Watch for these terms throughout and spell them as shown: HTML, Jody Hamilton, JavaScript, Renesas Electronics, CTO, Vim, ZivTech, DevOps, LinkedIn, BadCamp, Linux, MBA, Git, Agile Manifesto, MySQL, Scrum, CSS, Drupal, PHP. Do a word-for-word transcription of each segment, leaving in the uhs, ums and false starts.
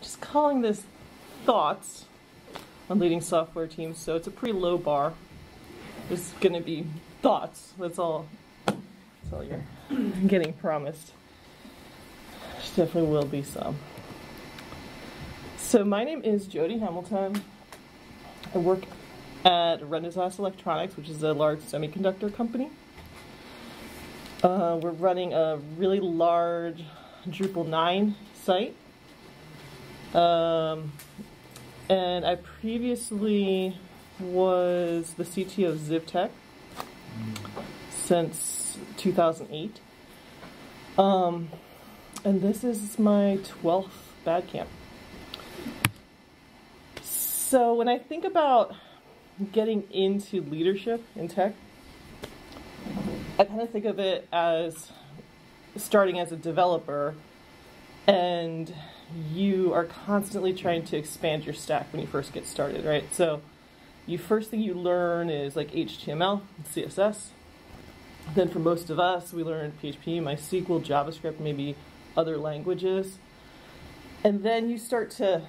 just calling this thoughts on leading software teams, so it's a pretty low bar. There's going to be thoughts. That's all. That's all you're getting promised. There definitely will be some. So my name is Jody Hamilton. I work at Renesas Electronics, which is a large semiconductor company. Uh, we're running a really large Drupal nine site. Um, and I previously was the C T O of ZivTech since two thousand eight. Um, and this is my twelfth BadCamp. So when I think about getting into leadership in tech, I kind of think of it as starting as a developer, and you are constantly trying to expand your stack when you first get started, right? So you first thing you learn is like H T M L, and C S S. Then for most of us, we learned P H P, MySQL, JavaScript, maybe other languages. And then you start to,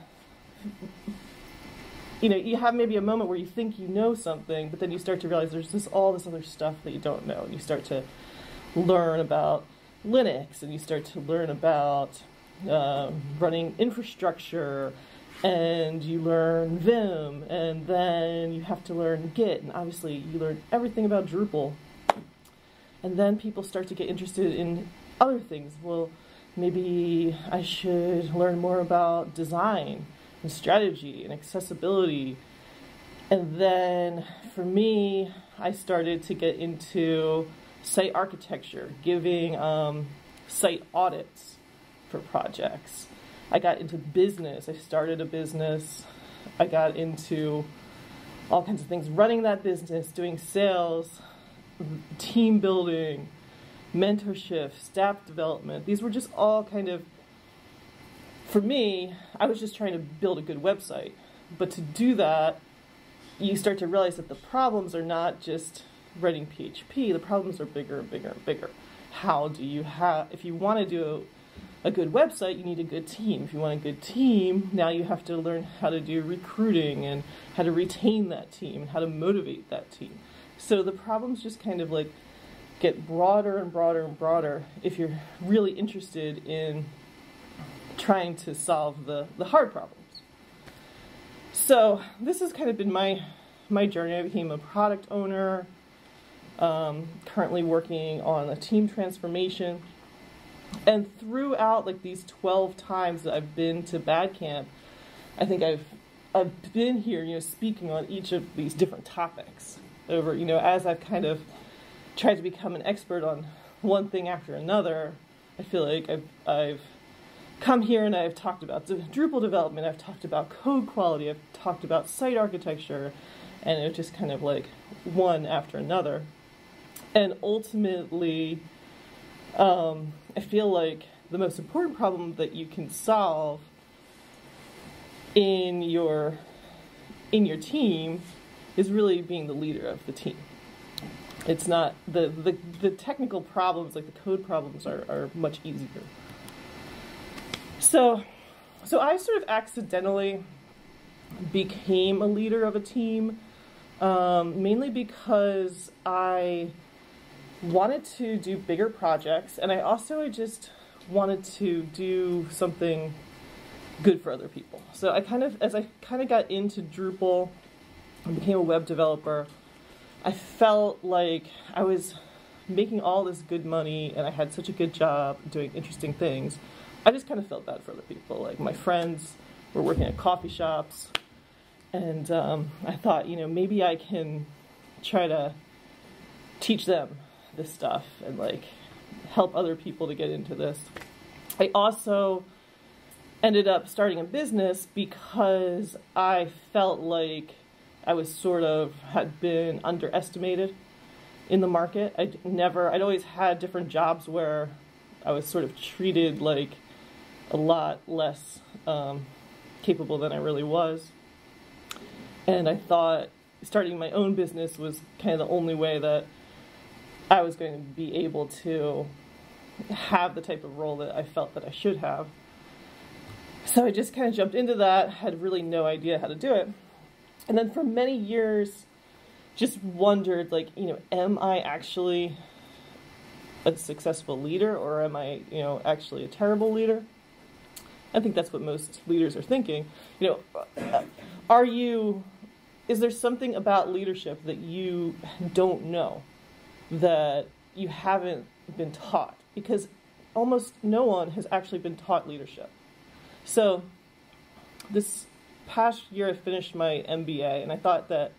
you know, you have maybe a moment where you think you know something, but then you start to realize there's just all this other stuff that you don't know. And you start to learn about Linux, and you start to learn about uh, running infrastructure, and you learn Vim, and then you have to learn Git, and obviously you learn everything about Drupal. And then people start to get interested in other things. Well, maybe I should learn more about design and strategy and accessibility. And then for me, I started to get into site architecture, giving um, site audits for projects. I got into business. I started a business. I got into all kinds of things, running that business, doing sales, team building, mentorship, staff development. These were just all kind of, for me, I was just trying to build a good website. But to do that, you start to realize that the problems are not just writing P H P. The problems are bigger and bigger and bigger. How do you have, if you want to do a good website, you need a good team. If you want a good team, now you have to learn how to do recruiting and how to retain that team and how to motivate that team. So the problems just kind of like get broader and broader and broader if you're really interested in trying to solve the, the hard problems. So this has kind of been my, my journey. I became a product owner, um, currently working on a team transformation. And throughout like these twelve times that I've been to BadCamp, I think I've, I've been here, you know, speaking on each of these different topics over, you know, as I've kind of tried to become an expert on one thing after another. I feel like I've, I've come here and I've talked about Drupal development, I've talked about code quality, I've talked about site architecture, and it was just kind of like one after another. And ultimately, um, I feel like the most important problem that you can solve in your, in your team is really being the leader of the team. It's not, the, the, the technical problems, like the code problems, are, are much easier. So, so I sort of accidentally became a leader of a team, um, mainly because I wanted to do bigger projects, and I also I just wanted to do something good for other people. So I kind of, as I kind of got into Drupal and became a web developer, I felt like I was making all this good money, and I had such a good job doing interesting things. I just kind of felt bad for other people. Like, my friends were working at coffee shops, and um, I thought, you know, maybe I can try to teach them this stuff and like help other people to get into this. I also ended up starting a business because I felt like I was sort of had been underestimated in the market. I never, I'd always had different jobs where I was sort of treated like a lot less um, capable than I really was. And I thought starting my own business was kind of the only way that I was going to be able to have the type of role that I felt that I should have. So I just kind of jumped into that, had really no idea how to do it. And then for many years, just wondered, like, you know, am I actually a successful leader, or am I, you know, actually a terrible leader? I think that's what most leaders are thinking. You know, are you, is there something about leadership that you don't know, that you haven't been taught? Because almost no one has actually been taught leadership. So this past year I finished my M B A, and I thought that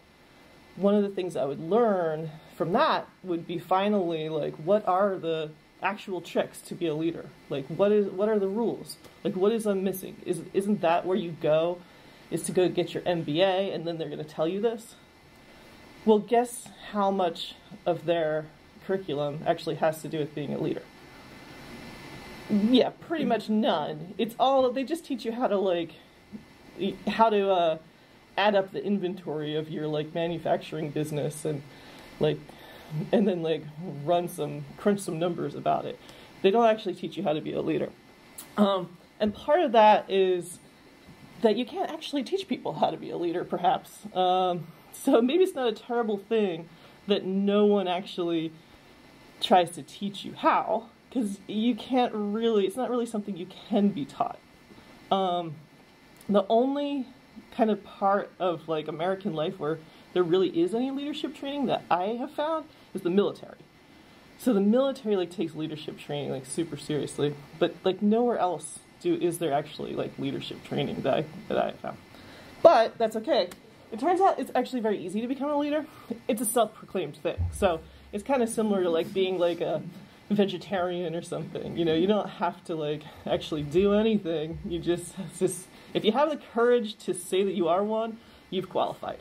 one of the things I would learn from that would be finally, like, what are the actual tricks to be a leader? Like, what is, what are the rules? Like, what is I'm missing? Is, isn't that where you go, is to go get your M B A, and then they're going to tell you this? Well, guess how much of their curriculum actually has to do with being a leader? Yeah, pretty much none. It's all, they just teach you how to, like, how to uh, add up the inventory of your, like, manufacturing business, and, like, and then, like, run some, crunch some numbers about it. They don't actually teach you how to be a leader. Um, and part of that is that you can't actually teach people how to be a leader, perhaps. Um, so maybe it's not a terrible thing that no one actually tries to teach you how, because you can't really, it's not really something you can be taught. Um, the only kind of part of, like, American life where there really is any leadership training that I have found is the military. So the military, like, takes leadership training, like, super seriously, but, like, nowhere else do is there actually, like, leadership training that I, that I found. But that's okay. It turns out it's actually very easy to become a leader. It's a self-proclaimed thing. So it's kind of similar to, like, being, like, a vegetarian or something. You know, you don't have to, like, actually do anything. You just, just, if you have the courage to say that you are one, you've qualified.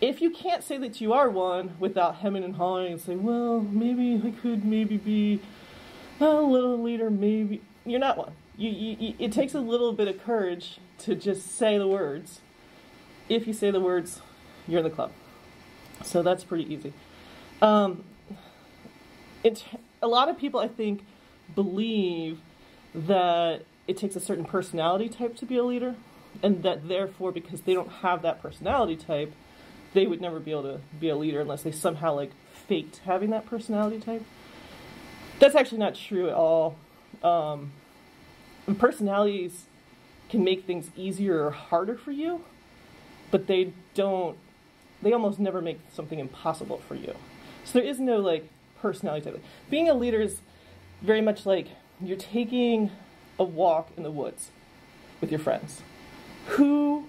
If you can't say that you are one without hemming and hawing and say, well, maybe I could maybe be a little leader, maybe, you're not one. You, you, it takes a little bit of courage to just say the words. If you say the words, you're in the club. So that's pretty easy. Um, it, a lot of people, I think, believe that it takes a certain personality type to be a leader, and that therefore, because they don't have that personality type, they would never be able to be a leader unless they somehow, like, faked having that personality type. That's actually not true at all. Um, And personalities can make things easier or harder for you, but they don't, they almost never make something impossible for you. So there is no, like, personality type. Being a leader is very much like you're taking a walk in the woods with your friends. Who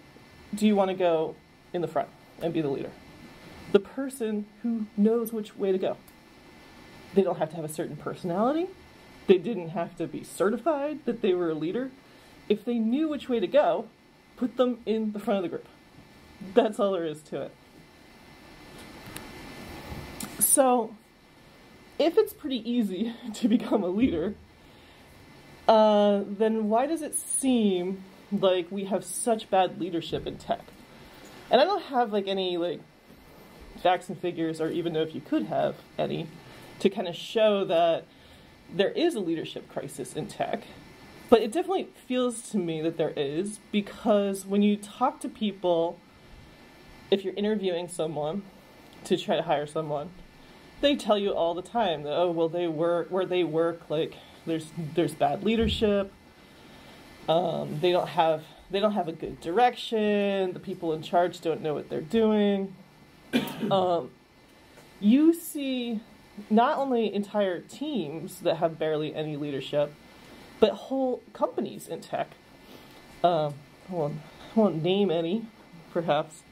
do you want to go in the front and be the leader? The person who knows which way to go. They don't have to have a certain personality. They didn't have to be certified that they were a leader. If they knew which way to go, put them in the front of the group. That's all there is to it. So, if it's pretty easy to become a leader, uh, then why does it seem like we have such bad leadership in tech? And I don't have, like, any, like, facts and figures, or even know if you could have any, to kind of show that there is a leadership crisis in tech, but it definitely feels to me that there is, because when you talk to people, if you're interviewing someone to try to hire someone, they tell you all the time that, oh, well, they work where they work, like, there's there's bad leadership. Um, they don't have they don't have a good direction. The people in charge don't know what they're doing. Um, you see not only entire teams that have barely any leadership, but whole companies in tech. Um, I, won't, I won't name any, perhaps,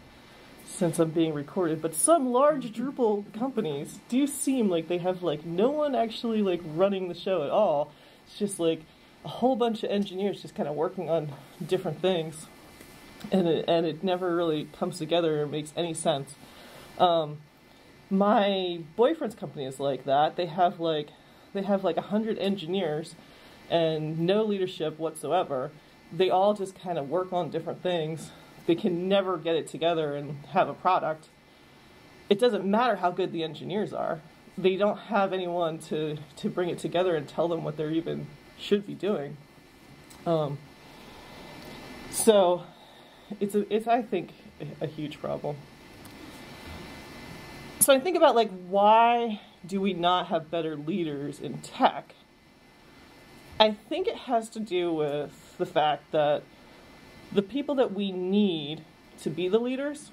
since I'm being recorded, but some large Drupal companies do seem like they have, like, no one actually, like, running the show at all. It's just, like, a whole bunch of engineers just kind of working on different things, and it, and it never really comes together or makes any sense. Um, My boyfriend's company is like that. They have like they have like a hundred engineers and no leadership whatsoever. They all just kind of work on different things. They can never get it together and have a product. It doesn't matter how good the engineers are. They don't have anyone to, to bring it together and tell them what they're even should be doing. Um, So it's, a, it's I think, a huge problem. So I think about, like, why do we not have better leaders in tech? I think it has to do with the fact that the people that we need to be the leaders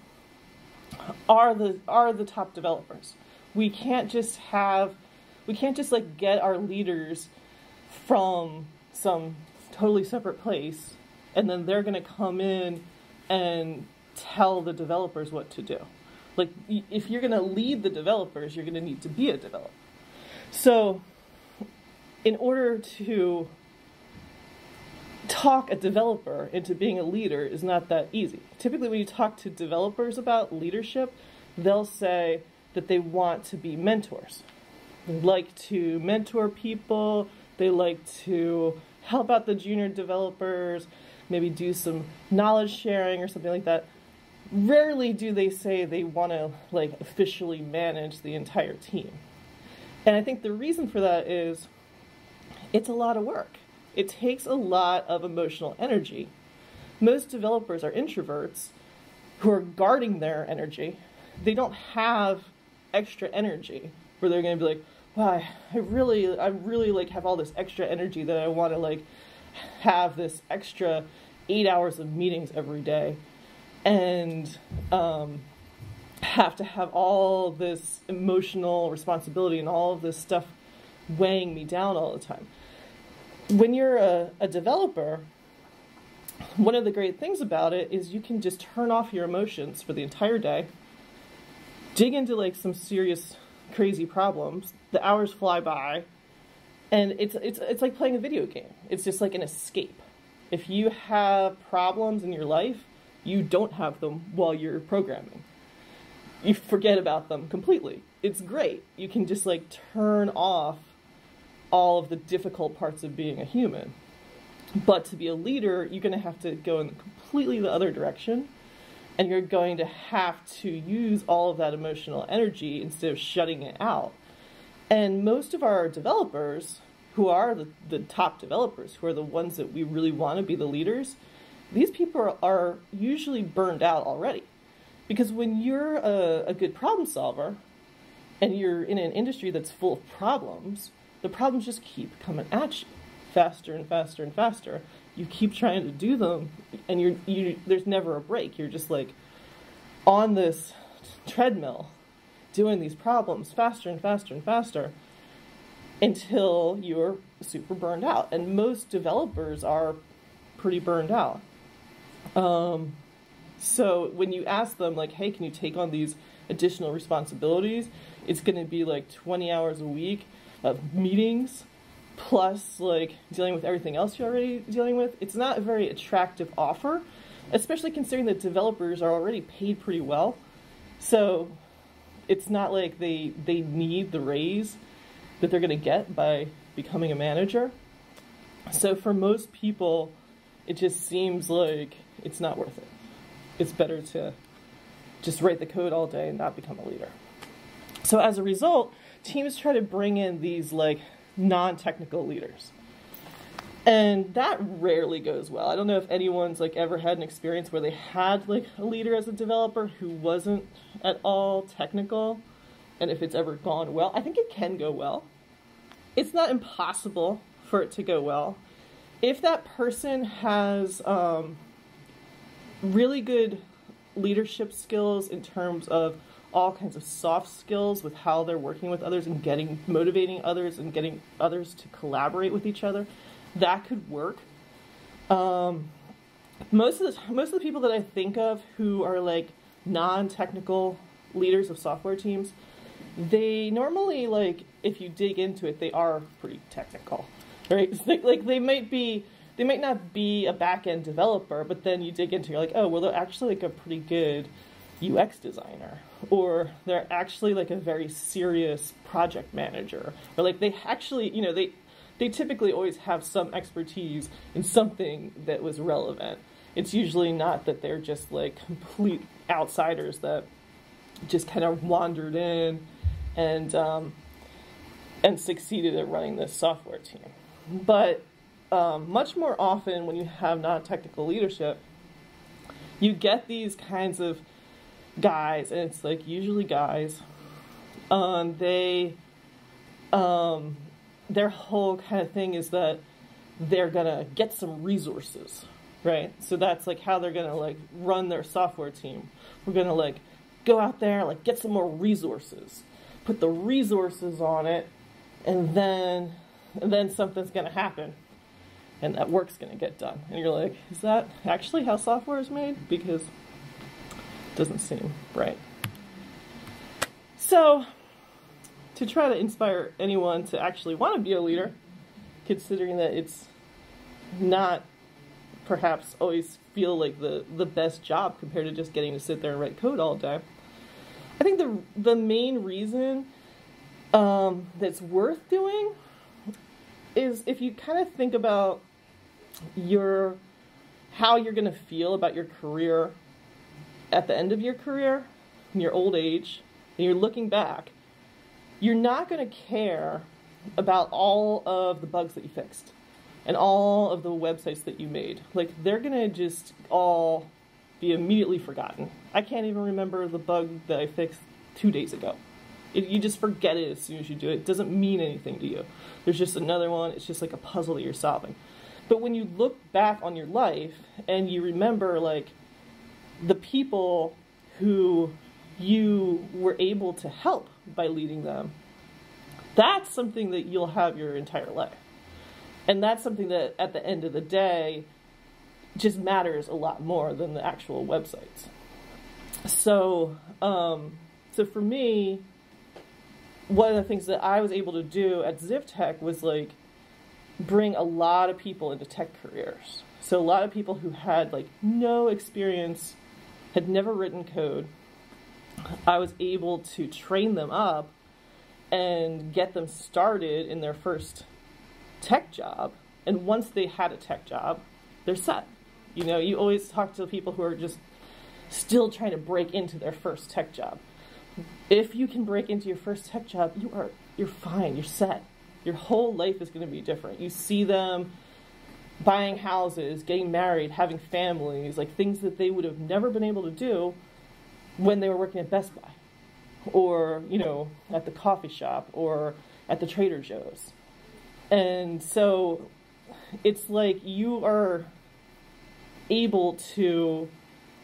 are the are the top developers. We can't just have, we can't just like get our leaders from some totally separate place and then they're going to come in and tell the developers what to do. Like, if you're going to lead the developers, you're going to need to be a developer. So in order to talk a developer into being a leader is not that easy. Typically when you talk to developers about leadership, they'll say that they want to be mentors. They like to mentor people, they like to help out the junior developers, maybe do some knowledge sharing or something like that. Rarely do they say they want to like officially manage the entire team. And I think the reason for that is it's a lot of work. It takes a lot of emotional energy. Most developers are introverts who are guarding their energy. They don't have extra energy where they're going to be like, wow, I really, I really like have all this extra energy that I want to like have this extra eight hours of meetings every day and um, have to have all this emotional responsibility and all of this stuff weighing me down all the time. When you're a, a developer, one of the great things about it is you can just turn off your emotions for the entire day, dig into like some serious, crazy problems. The hours fly by, and it's it's it's like playing a video game. It's just like an escape. If you have problems in your life, you don't have them while you're programming. You forget about them completely. It's great. You can just like turn off all of the difficult parts of being a human. But to be a leader, you're going to have to go in completely the other direction, and you're going to have to use all of that emotional energy instead of shutting it out. And most of our developers, who are the, the top developers, who are the ones that we really want to be the leaders, these people are usually burned out already. Because when you're a, a good problem solver, and you're in an industry that's full of problems, the problems just keep coming at you faster and faster and faster. You keep trying to do them, and you're, you, there's never a break. You're just like on this treadmill doing these problems faster and faster and faster until you're super burned out. And most developers are pretty burned out. Um, so when you ask them, like, hey, can you take on these additional responsibilities? It's going to be like twenty hours a week of meetings, plus like dealing with everything else you're already dealing with. It's not a very attractive offer, especially considering that developers are already paid pretty well. So it's not like they, they need the raise that they're gonna get by becoming a manager. So for most people, it just seems like it's not worth it. It's better to just write the code all day and not become a leader. So as a result, teams try to bring in these like non-technical leaders, and that rarely goes well. I don't know if anyone's like ever had an experience where they had like a leader as a developer who wasn't at all technical, and if it's ever gone well. I think it can go well. It's not impossible for it to go well. If that person has um, really good leadership skills in terms of all kinds of soft skills with how they're working with others and getting, motivating others and getting others to collaborate with each other, that could work. Um, most of the, most of the people that I think of who are like non-technical leaders of software teams, they normally, like, if you dig into it, they are pretty technical, right? Like, like they might be, they might not be a back-end developer, but then you dig into it, you're like, oh, well, they're actually like a pretty good U X designer, or they're actually like a very serious project manager, or like they actually, you know, they they typically always have some expertise in something that was relevant. It's usually not that they're just like complete outsiders that just kind of wandered in and um, and succeeded at running this software team. But um, much more often when you have non-technical leadership, you get these kinds of guys, and it's like usually guys, um, they, um, their whole kind of thing is that they're gonna get some resources, right? So that's like how they're gonna like run their software team. We're gonna like go out there and like get some more resources, put the resources on it, and then and then something's gonna happen, and that work's gonna get done. And you're like, is that actually how software is made? Because it doesn't seem right. So to try to inspire anyone to actually want to be a leader, considering that it's not perhaps always feel like the, the best job compared to just getting to sit there and write code all day. I think the, the main reason um, that's worth doing is if you kind of think about your, how you're going to feel about your career at the end of your career, in your old age, and you're looking back, you're not going to care about all of the bugs that you fixed and all of the websites that you made. Like, they're gonna just all be immediately forgotten. I can't even remember the bug that I fixed two days ago. It, you just forget it as soon as you do it. It doesn't mean anything to you. There's just another one. It's just like a puzzle that you're solving. But when you look back on your life and you remember like the people who you were able to help by leading them, that's something that you'll have your entire life. And that's something that, at the end of the day, just matters a lot more than the actual websites. So, um, so for me, one of the things that I was able to do at ZivTech was like bring a lot of people into tech careers. So a lot of people who had like no experience, had never written code, I was able to train them up and get them started in their first tech job, and once they had a tech job, they're set. You know, you always talk to people who are just still trying to break into their first tech job. If you can break into your first tech job, you are, you're fine, you're set. Your whole life is going to be different. You see them buying houses, getting married, having families, like things that they would have never been able to do when they were working at Best Buy, or, you know, at the coffee shop, or at the Trader Joe's. And so it's like you are able to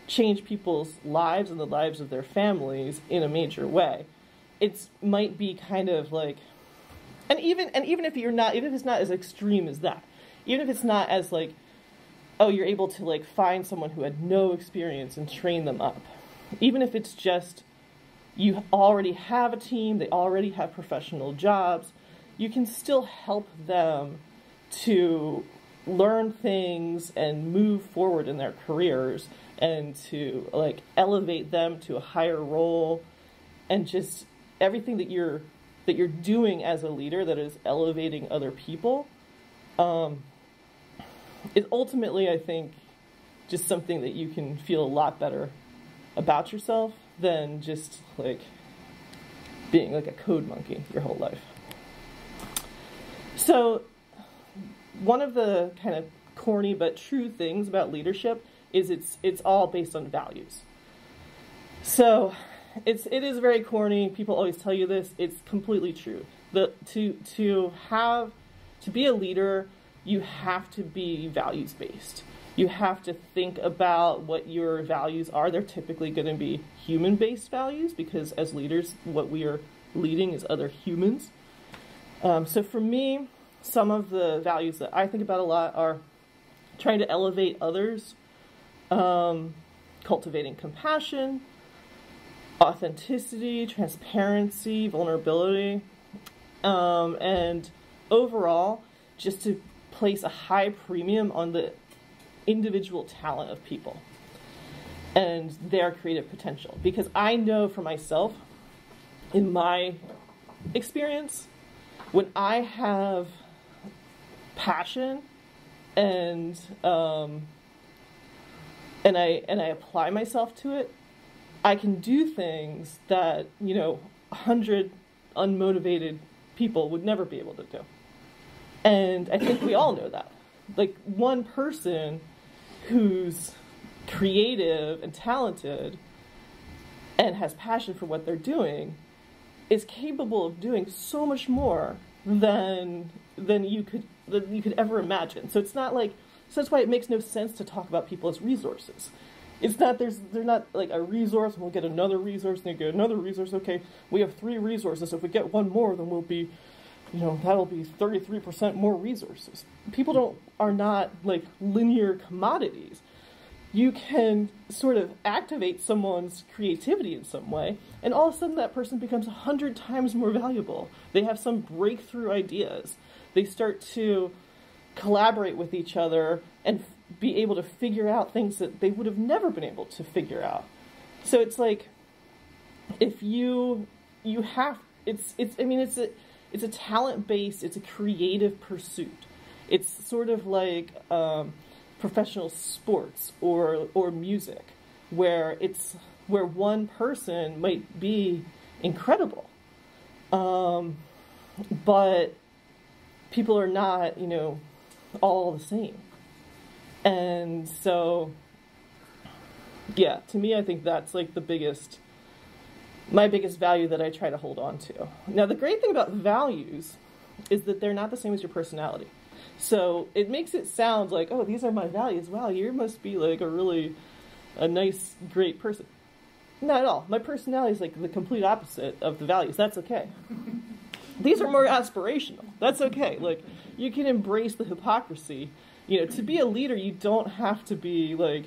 change people's lives and the lives of their families in a major way. It might be kind of like, and even, and even if you're not, even if it's not as extreme as that, even if it's not as like, oh, you're able to like find someone who had no experience and train them up. Even if it's just, you already have a team, they already have professional jobs, you can still help them to learn things and move forward in their careers and to like elevate them to a higher role, and just everything that you're that you're doing as a leader that is elevating other people um, is ultimately, I think, just something that you can feel a lot better about yourself than just like being like a code monkey your whole life. So one of the kind of corny but true things about leadership is it's it's all based on values. So it's it is very corny. People always tell you this. It's completely true. The to to have to be a leader, you have to be values based. You have to think about what your values are. They're typically going to be human based values, because as leaders, what we are leading is other humans. Um, so for me, some of the values that I think about a lot are trying to elevate others, um, cultivating compassion, authenticity, transparency, vulnerability, um, and overall, just to place a high premium on the individual talent of people and their creative potential. Because I know for myself, in my experience, when I have passion and um, and I and I apply myself to it, I can do things that, you know, a hundred unmotivated people would never be able to do. And I think we all know that. Like, one person who's creative and talented and has passion for what they're doing is capable of doing so much more than than you could than you could ever imagine. So it's not like, so that's why it makes no sense to talk about people as resources. It's not, there's, they're not like a resource, we'll get another resource, and they get another resource, okay, we have three resources, if we get one more, then we'll be, you know, that'll be thirty-three percent more resources. People don't, are not like linear commodities. You can sort of activate someone's creativity in some way, and all of a sudden that person becomes a hundred times more valuable. They have some breakthrough ideas. They start to collaborate with each other and be able to figure out things that they would have never been able to figure out. So it's like, if you, you have, it's, it's, I mean, it's a, it's a talent-based, it's a creative pursuit. It's sort of like um, professional sports or, or music, where it's, where one person might be incredible, um, but people are not, you know, all the same. And so, yeah, to me, I think that's like the biggest, my biggest value that I try to hold on to. Now, the great thing about values is that they're not the same as your personality. So it makes it sound like, oh, these are my values. Wow, you must be like a really, a nice, great person. Not at all. My personality is like the complete opposite of the values. That's okay. These are more aspirational. That's okay. Like, you can embrace the hypocrisy. You know, to be a leader, you don't have to be, like,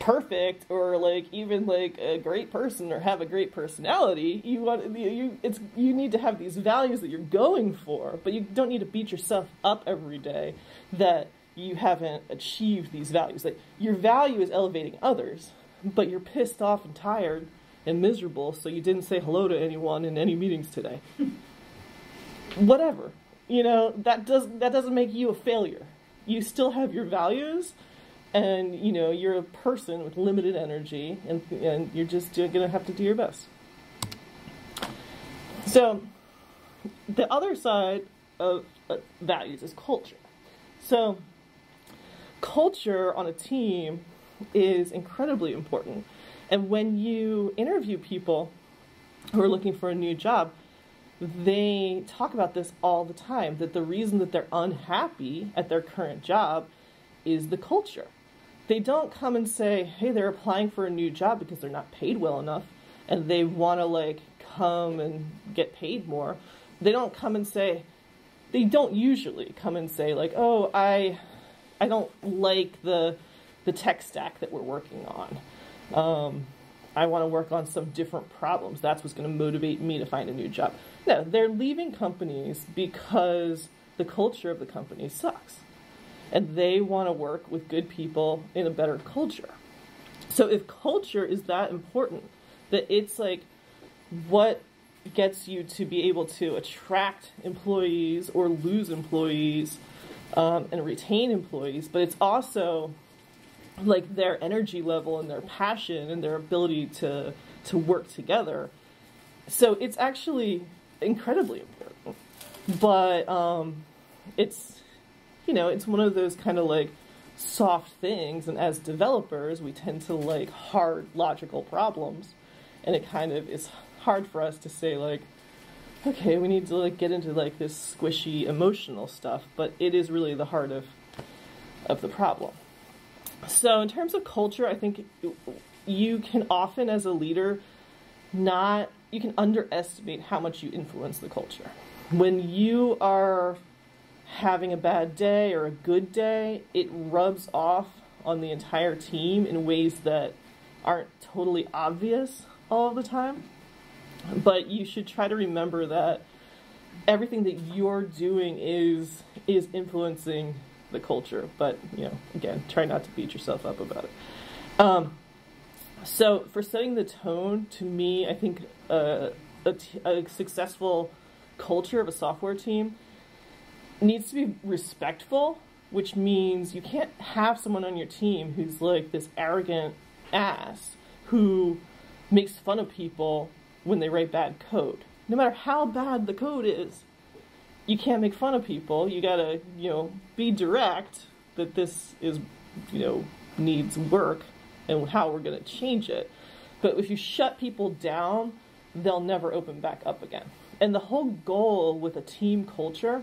perfect or, like, even, like, a great person or have a great personality. You want, you, it's, you need to have these values that you're going for, but you don't need to beat yourself up every day that you haven't achieved these values. Like, your value is elevating others, but you're pissed off and tired and miserable, so you didn't say hello to anyone in any meetings today. Whatever. You know, that doesn't, that doesn't make you a failure. You still have your values, and, you know, you're a person with limited energy, and, and you're just going to have to do your best. So the other side of uh, values is culture. So culture on a team is incredibly important. And when you interview people who are looking for a new job, they talk about this all the time, that the reason that they're unhappy at their current job is the culture. They don't come and say, hey, they're applying for a new job because they're not paid well enough and they want to like come and get paid more. They don't come and say, they don't usually come and say like, oh, I, I don't like the, the tech stack that we're working on. Um, I want to work on some different problems. That's what's going to motivate me to find a new job. No, they're leaving companies because the culture of the company sucks. And they want to work with good people in a better culture. So if culture is that important, that it's like what gets you to be able to attract employees or lose employees um, and retain employees, but it's also like their energy level and their passion and their ability to, to work together. So it's actually incredibly important. But um, it's, you know, it's one of those kind of like soft things. And as developers, we tend to like hard logical problems. And it kind of is hard for us to say like, okay, we need to like get into like this squishy emotional stuff. But it is really the heart of, of the problem. So in terms of culture, I think you can often, as a leader, not, you can underestimate how much you influence the culture. When you are having a bad day or a good day, it rubs off on the entire team in ways that aren't totally obvious all the time. But you should try to remember that everything that you're doing is, is influencing the culture, but, you know, again, try not to beat yourself up about it. Um, so for setting the tone, to me, I think uh, a, t a successful culture of a software team needs to be respectful, which means you can't have someone on your team who's like this arrogant ass who makes fun of people when they write bad code. No matter how bad the code is, you can't make fun of people. You gotta, you know, be direct that this is, you know, needs work and how we're going to change it. But if you shut people down, they'll never open back up again. And the whole goal with a team culture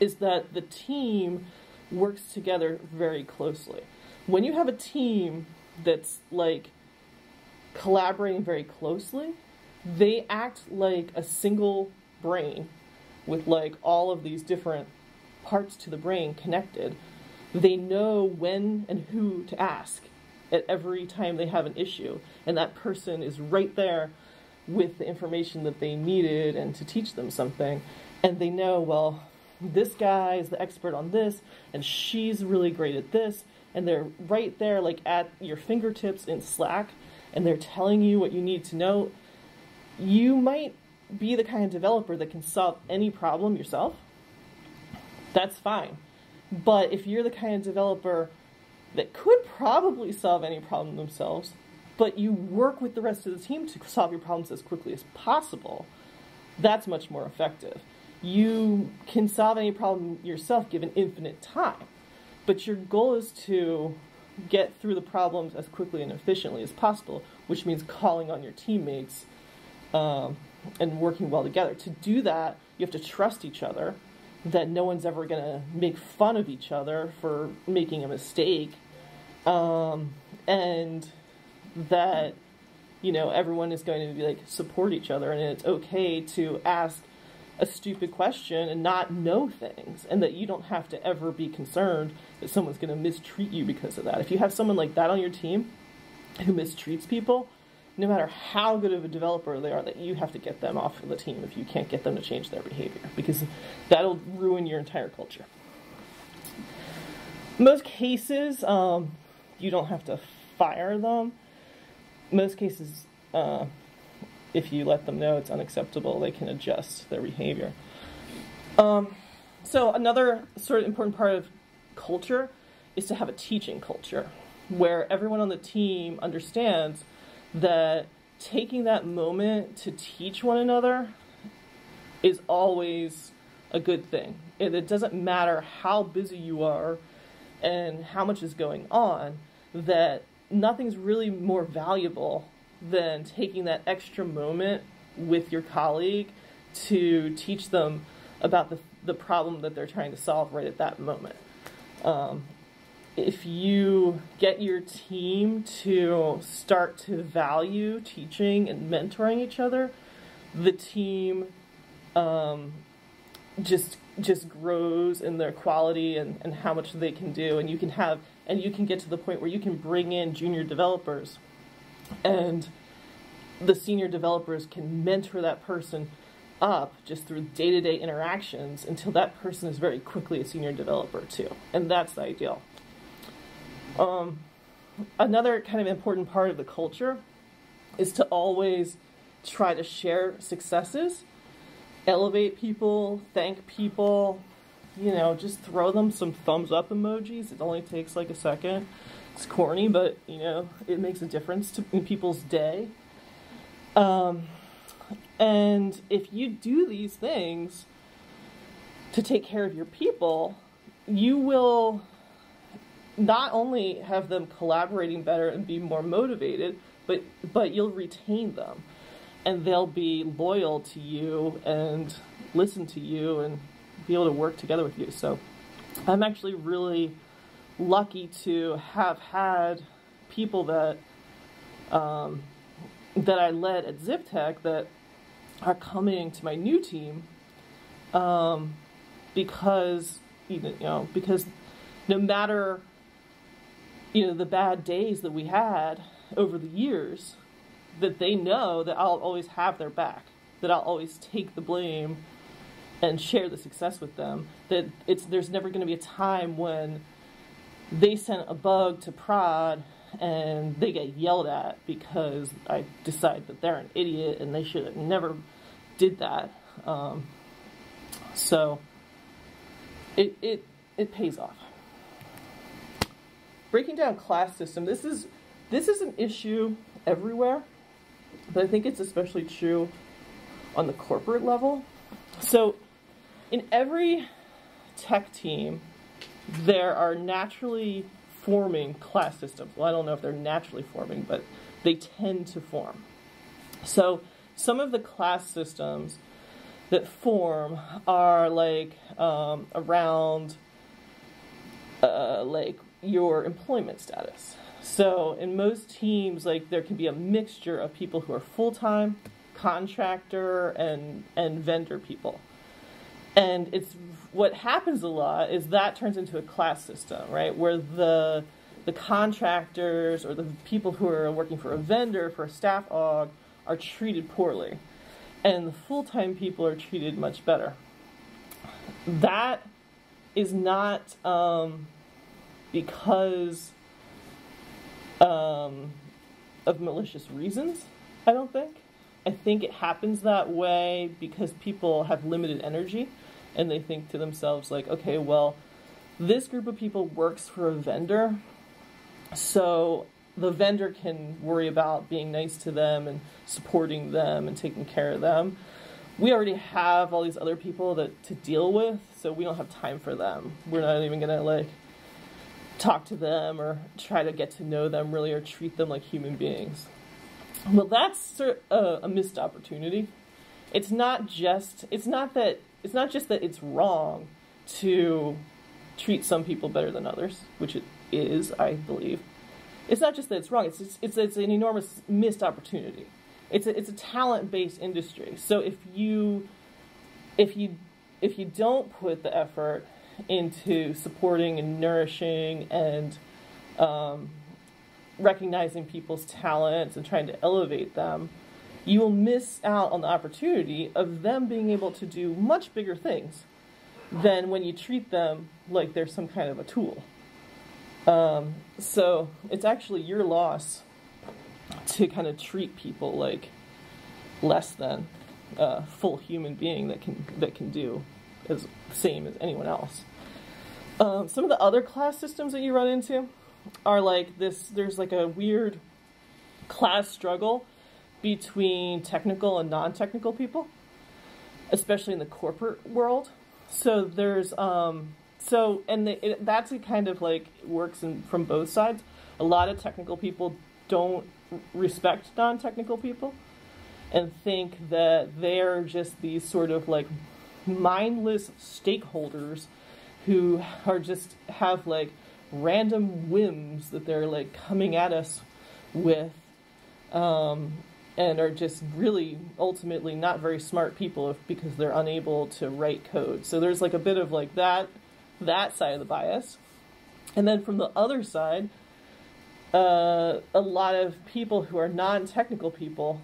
is that the team works together very closely. When you have a team that's like collaborating very closely, they act like a single brain with like all of these different parts to the brain connected. They know when and who to ask at every time they have an issue, and that person is right there with the information that they needed and to teach them something. And they know, well, this guy is the expert on this, and she's really great at this, and they're right there like at your fingertips in Slack, and they're telling you what you need to know. You might be the kind of developer that can solve any problem yourself. That's fine. But if you're the kind of developer that could probably solve any problem themselves, but you work with the rest of the team to solve your problems as quickly as possible, that's much more effective. You can solve any problem yourself given infinite time, but your goal is to get through the problems as quickly and efficiently as possible, which means calling on your teammates um, and working well together. To do that, you have to trust each other, that no one's ever going to make fun of each other for making a mistake, um, and that, you know, everyone is going to be like support each other, and it's okay to ask a stupid question and not know things, and that you don't have to ever be concerned that someone's going to mistreat you because of that. If you have someone like that on your team who mistreats people, no matter how good of a developer they are, that you have to get them off of the team if you can't get them to change their behavior, because that'll ruin your entire culture. Most cases, um, you don't have to fire them. Most cases, uh, if you let them know it's unacceptable, they can adjust their behavior. Um, so another sort of important part of culture is to have a teaching culture where everyone on the team understands that taking that moment to teach one another is always a good thing. And it doesn't matter how busy you are and how much is going on, that nothing's really more valuable than taking that extra moment with your colleague to teach them about the, the problem that they're trying to solve right at that moment. Um, If you get your team to start to value teaching and mentoring each other, the team um, just just grows in their quality and, and how much they can do, and you can have and you can get to the point where you can bring in junior developers, and the senior developers can mentor that person up just through day-to-day interactions until that person is very quickly a senior developer too, and that's the ideal. Um, another kind of important part of the culture is to always try to share successes, elevate people, thank people, you know, just throw them some thumbs up emojis. It only takes like a second. It's corny, but, you know, it makes a difference to, in people's day. Um, and if you do these things to take care of your people, you will not only have them collaborating better and be more motivated, but but you'll retain them, and they'll be loyal to you and listen to you and be able to work together with you. So I'm actually really lucky to have had people that um, that I led at ZivTech that are coming to my new team um, because even you know because no matter you know, the bad days that we had over the years, that they know that I'll always have their back, that I'll always take the blame and share the success with them, that it's, there's never going to be a time when they sent a bug to prod and they get yelled at because I decide that they're an idiot and they should have never did that. Um, so it, it, it pays off. Breaking down class system, this is this is an issue everywhere, but I think it's especially true on the corporate level. So in every tech team, there are naturally forming class systems. Well, I don't know if they're naturally forming, but they tend to form. So some of the class systems that form are like um, around uh, like your employment status. So in most teams, like there can be a mixture of people who are full-time, contractor, and and vendor people. And it's what happens a lot is that turns into a class system, right? Where the the contractors or the people who are working for a vendor, for a staff aug, are treated poorly. And the full-time people are treated much better. That is not um, because um, of malicious reasons, I don't think. I think it happens that way because people have limited energy and they think to themselves like, okay, well, this group of people works for a vendor, so the vendor can worry about being nice to them and supporting them and taking care of them. We already have all these other people that, to deal with, so we don't have time for them. We're not even gonna like talk to them or try to get to know them really or treat them like human beings. Well, that's a, a missed opportunity. It's not just it's not that it's not just that it's wrong to treat some people better than others, which it is, I believe. It's not just that it's wrong. It's it's it's, it's an enormous missed opportunity. It's a, it's a talent-based industry. So if you if you if you don't put the effort into supporting and nourishing and um, recognizing people's talents and trying to elevate them, you will miss out on the opportunity of them being able to do much bigger things than when you treat them like they're some kind of a tool. Um, so it's actually your loss to kind of treat people like less than a full human being that can that can do as same as anyone else. Um, some of the other class systems that you run into are like this, there's like a weird class struggle between technical and non-technical people, especially in the corporate world. So there's, um, so, and the, it, that's a kind of like, works in, from both sides. A lot of technical people don't respect non-technical people and think that they're just these sort of like mindless stakeholders who are just have like random whims that they're like coming at us with, um, and are just really ultimately not very smart people if, because they're unable to write code. So there's like a bit of like that, that side of the bias. And then from the other side, uh, a lot of people who are non-technical people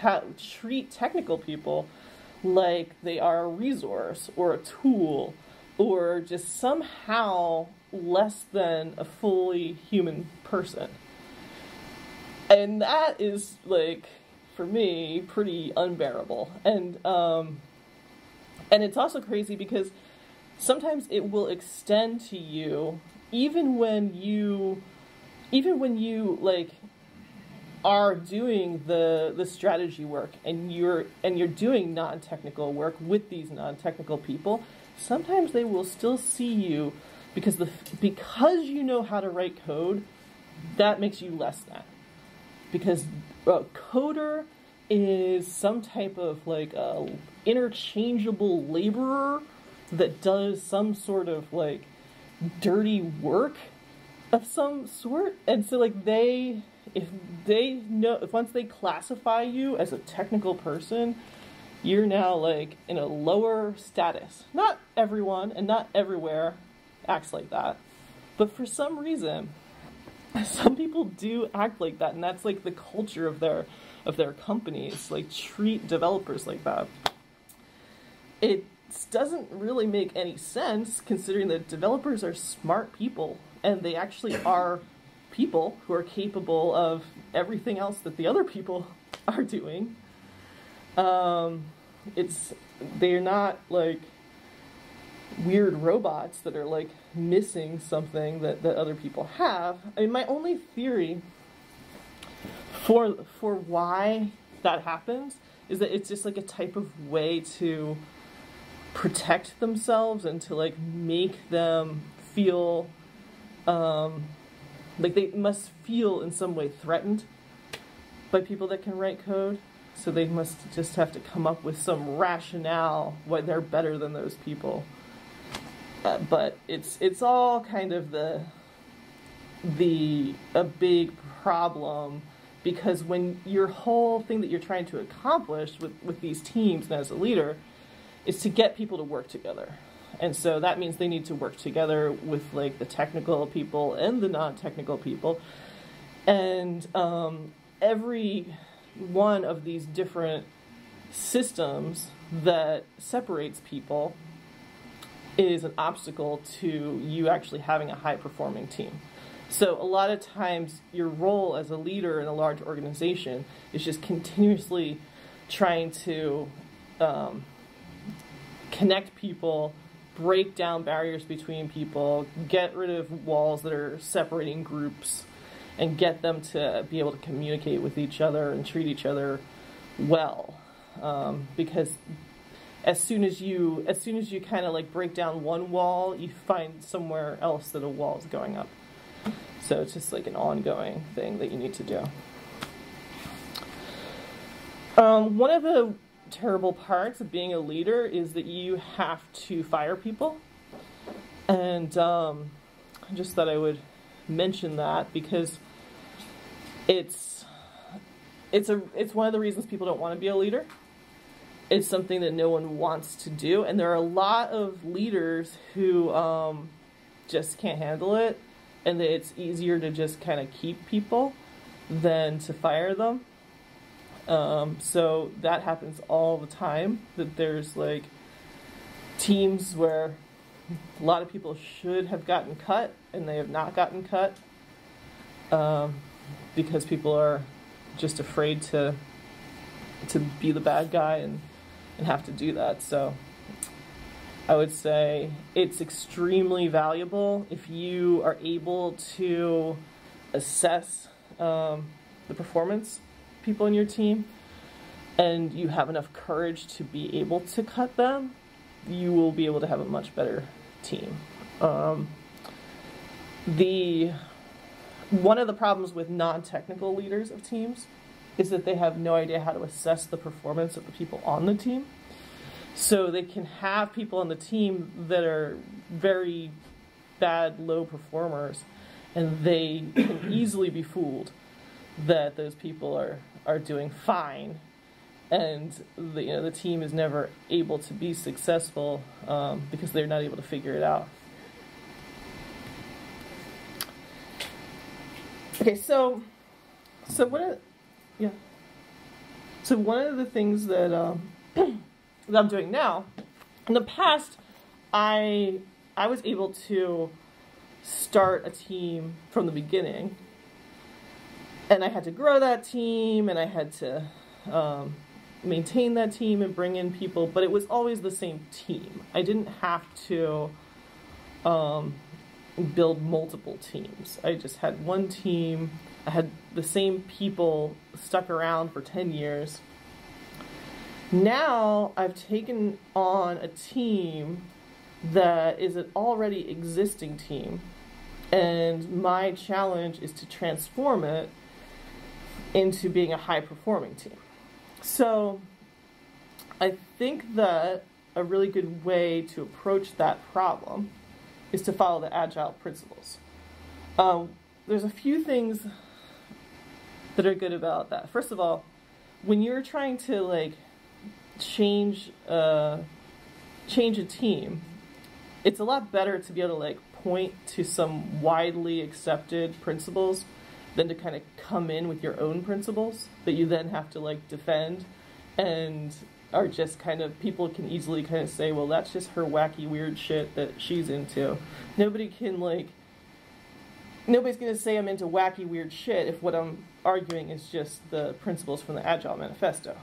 ha treat technical people like they are a resource or a tool or just somehow less than a fully human person. And that is, like, for me, pretty unbearable. And, um, and it's also crazy because sometimes it will extend to you even when you, even when you, like, are doing the, the strategy work and you're, and you're doing non-technical work with these non-technical people, sometimes they will still see you because the because you know how to write code, that makes you less than. Because a coder is some type of like a interchangeable laborer that does some sort of like dirty work of some sort, and so like they if they know if once they classify you as a technical person, you're now like in a lower status. Not everyone and not everywhere acts like that, but for some reason some people do act like that, and that's like the culture of their of their companies, like treat developers like that. It doesn't really make any sense considering that developers are smart people and they actually are people who are capable of everything else that the other people are doing. Um, it's they're not like weird robots that are like missing something that, that other people have. I mean, my only theory for for why that happens is that it's just like a type of way to protect themselves and to like make them feel um, Like, they must feel in some way threatened by people that can write code. So they must just have to come up with some rationale why they're better than those people. Uh, but it's it's all kind of the the a big problem, because when your whole thing that you're trying to accomplish with, with these teams and as a leader is to get people to work together. And so that means they need to work together with, like, the technical people and the non-technical people. And um, every one of these different systems that separates people is an obstacle to you actually having a high-performing team. So a lot of times your role as a leader in a large organization is just continuously trying to um, connect people, break down barriers between people, get rid of walls that are separating groups, and get them to be able to communicate with each other and treat each other well. Um, because as soon as you, as soon as you kind of like break down one wall, you find somewhere else that a wall is going up. So it's just like an ongoing thing that you need to do. Um, one of the terrible parts of being a leader is that you have to fire people. And um, I just thought I would mention that, because it's it's a it's one of the reasons people don't want to be a leader. It's something that no one wants to do, and there are a lot of leaders who um, just can't handle it, and that it's easier to just kind of keep people than to fire them. Um, so that happens all the time, that there's like teams where a lot of people should have gotten cut and they have not gotten cut, um, because people are just afraid to to be the bad guy and, and have to do that. So I would say it's extremely valuable if you are able to assess um, the performance of people in your team, and you have enough courage to be able to cut them. You will be able to have a much better team. Um, the one of the problems with non-technical leaders of teams is that they have no idea how to assess the performance of the people on the team. So they can have people on the team that are very bad, low performers, and they can easily be fooled that those people are, are doing fine. And the, you know, the team is never able to be successful um, because they're not able to figure it out. Okay, so so one of yeah, so one of the things that um, that I'm doing now, in the past, I I was able to start a team from the beginning, and I had to grow that team, and I had to Um, maintain that team and bring in people, but it was always the same team. I didn't have to um, build multiple teams. I just had one team. I had the same people stuck around for ten years. Now I've taken on a team that is an already existing team, and my challenge is to transform it into being a high-performing team. So I think that a really good way to approach that problem is to follow the Agile principles. Um, there's a few things that are good about that. First of all, when you're trying to like change uh, change a team, it's a lot better to be able to like point to some widely accepted principles than to kind of come in with your own principles that you then have to like defend, and are just kind of, people can easily kind of say, well, that's just her wacky weird shit that she's into. Nobody can like, nobody's gonna say I'm into wacky weird shit if what I'm arguing is just the principles from the Agile Manifesto.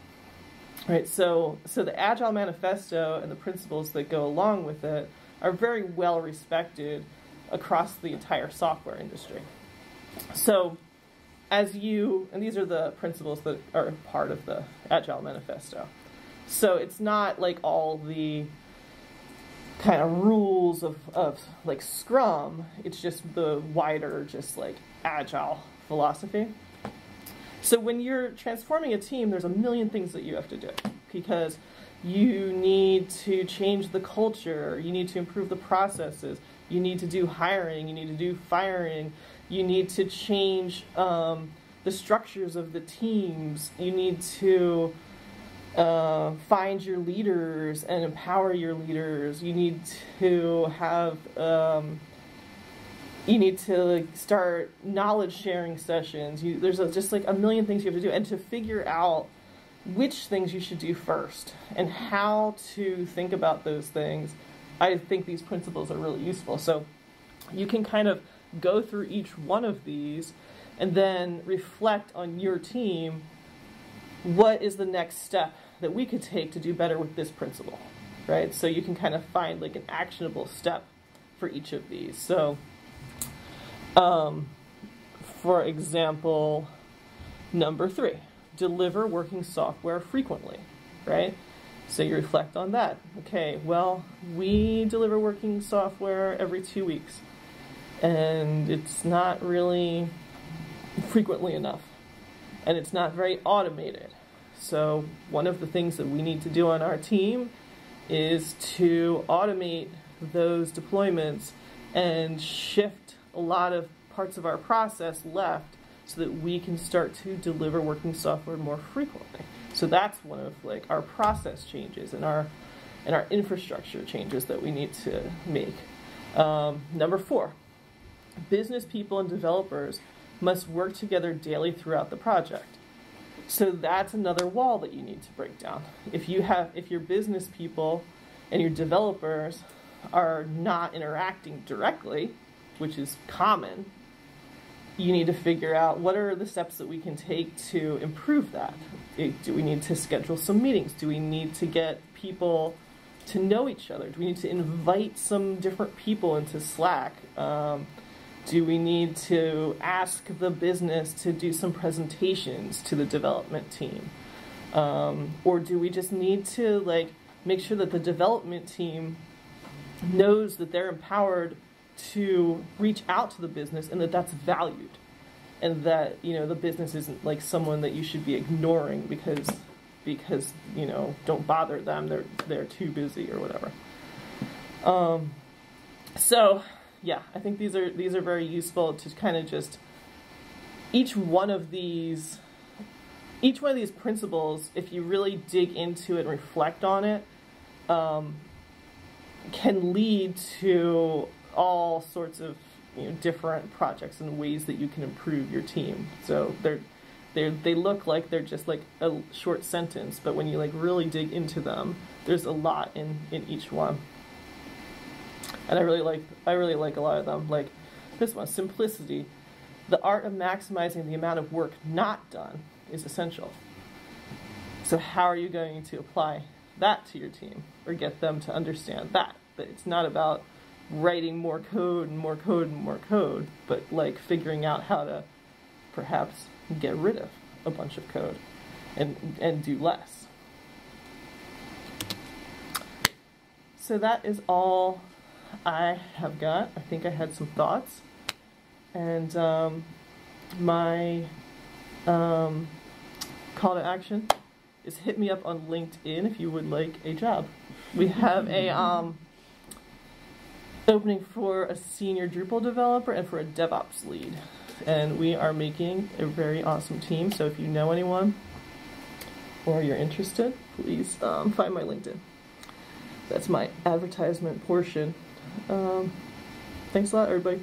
Right, so, so the Agile Manifesto and the principles that go along with it are very well respected across the entire software industry. So as you, and these are the principles that are part of the Agile Manifesto. So it's not like all the kind of rules of, of like Scrum, it's just the wider, just like agile philosophy. So when you're transforming a team, there's a million things that you have to do, because you need to change the culture, you need to improve the processes, you need to do hiring, you need to do firing, you need to change um, the structures of the teams, you need to uh, find your leaders and empower your leaders, you need to have, um, you need to like, start knowledge sharing sessions, you, there's a, just like a million things you have to do, and to figure out which things you should do first and how to think about those things. I think these principles are really useful. So you can kind of go through each one of these and then reflect on your team. What is the next step that we could take to do better with this principle, right? So you can kind of find like an actionable step for each of these. So um, for example, number three. Deliver working software frequently, right? So you reflect on that. Okay, well, we deliver working software every two weeks, and it's not really frequently enough, and it's not very automated. So one of the things that we need to do on our team is to automate those deployments and shift a lot of parts of our process left so that we can start to deliver working software more frequently. So that's one of like our process changes and our and our infrastructure changes that we need to make. Um, number four, business people and developers must work together daily throughout the project. So that's another wall that you need to break down. If you have if your business people and your developers are not interacting directly, which is common, you need to figure out what are the steps that we can take to improve that. Do we need to schedule some meetings? Do we need to get people to know each other? Do we need to invite some different people into Slack? Um, do we need to ask the business to do some presentations to the development team? Um, or do we just need to like make sure that the development team knows that they're empowered to reach out to the business and that that's valued, and that, you know, the business isn't like someone that you should be ignoring because because you know, don't bother them, they're they're too busy or whatever. Um so yeah, I think these are these are very useful to kind of just each one of these each one of these principles, if you really dig into it and reflect on it, um can lead to all sorts of, you know, different projects and ways that you can improve your team. So they're, they're, they look like they're just like a short sentence, but when you like really dig into them, there's a lot in, in each one. And I really like, I really like a lot of them. Like this one, simplicity. The art of maximizing the amount of work not done is essential. So how are you going to apply that to your team or get them to understand that? That it's not about writing more code and more code and more code, but like figuring out how to perhaps get rid of a bunch of code and and do less. So that is all I have got. I think I had some thoughts, and um, my um, call to action is hit me up on LinkedIn if you would like a job. We have a um, opening for a senior Drupal developer and for a DevOps lead, and we are making a very awesome team. So if you know anyone or you're interested, please um, find my LinkedIn. That's my advertisement portion. Um, thanks a lot, everybody.